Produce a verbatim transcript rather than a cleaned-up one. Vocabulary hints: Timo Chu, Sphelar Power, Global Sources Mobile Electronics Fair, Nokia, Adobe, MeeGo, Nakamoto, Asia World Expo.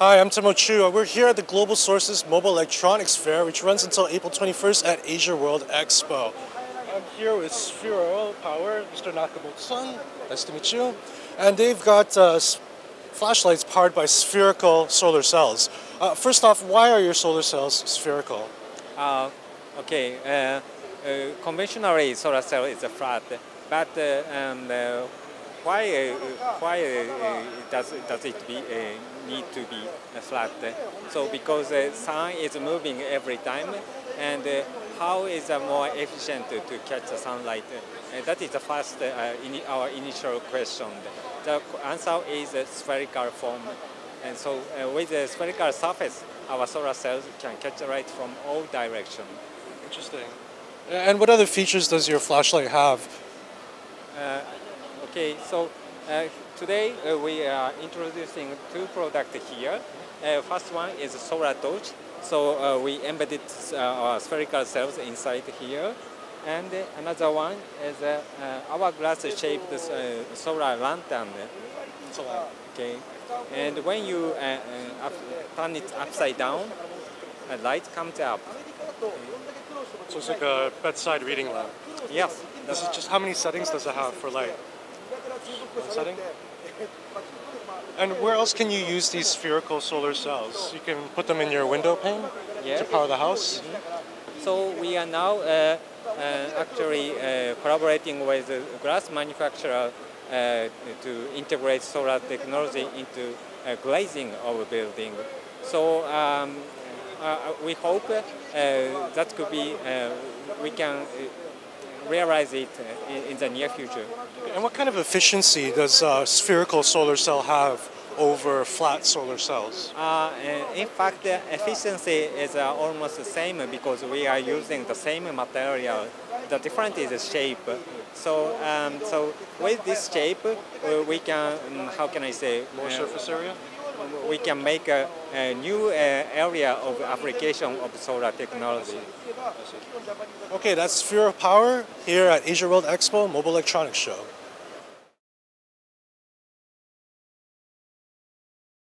Hi, I'm Timo Chu. We're here at the Global Sources Mobile Electronics Fair, which runs until April twenty-first at Asia World Expo. I'm here with Sphelar Power, Mister Nakamoto-san. Nice to meet you. And they've got uh, flashlights powered by spherical solar cells. Uh, first off, why are your solar cells spherical? Uh, okay, uh, uh, conventionally solar cell is a flat, but uh, and, uh, why uh, why uh, does does it be uh, need to be uh, flat? So because the uh, sun is moving every time, and uh, how is uh, more efficient to, to catch the sunlight? Uh, that is the first uh, in our initial question. The answer is a spherical form, and so uh, with the spherical surface, our solar cells can catch light from all directions. Interesting. And what other features does your flashlight have? Uh, Okay, so uh, today uh, we are introducing two products here. Uh, first one is solar torch. So uh, we embedded uh, our spherical cells inside here. And uh, another one is uh, uh, hourglass-shaped uh, solar lantern. Okay. And when you uh, uh, up, turn it upside down, a light comes up. Okay. So it's like a bedside reading lamp? Yes. This is just how many settings does it have for light? Setting. And where else can you use these spherical solar cells? You can put them in your window pane, yeah, to power the house. Mm-hmm. So we are now uh, uh, actually uh, collaborating with a glass manufacturer uh, to integrate solar technology into uh, glazing of a building. So um, uh, we hope uh, that could be uh, we can. Uh, realize it in the near future. And what kind of efficiency does a spherical solar cell have over flat solar cells? Uh, in fact, the efficiency is uh, almost the same because we are using the same material. The difference is the shape. So, um, so with this shape, uh, we can, um, how can I say? More uh, surface area? We can make a, a new uh, area of application of solar technology. Okay, that's Sphelar Power here at Asia World Expo Mobile Electronics Show.